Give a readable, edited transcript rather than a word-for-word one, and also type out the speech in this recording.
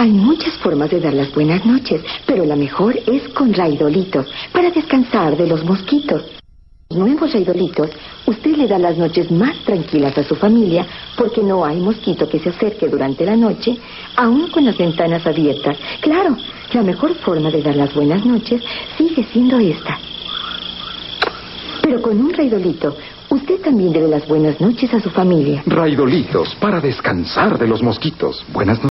Hay muchas formas de dar las buenas noches, pero la mejor es con Raidolitos, para descansar de los mosquitos. Nuevos Raidolitos, usted le da las noches más tranquilas a su familia porque no hay mosquito que se acerque durante la noche, aún con las ventanas abiertas. Claro, la mejor forma de dar las buenas noches sigue siendo esta. Pero con un Raidolito, usted también debe las buenas noches a su familia. Raidolitos, para descansar de los mosquitos. Buenas noches.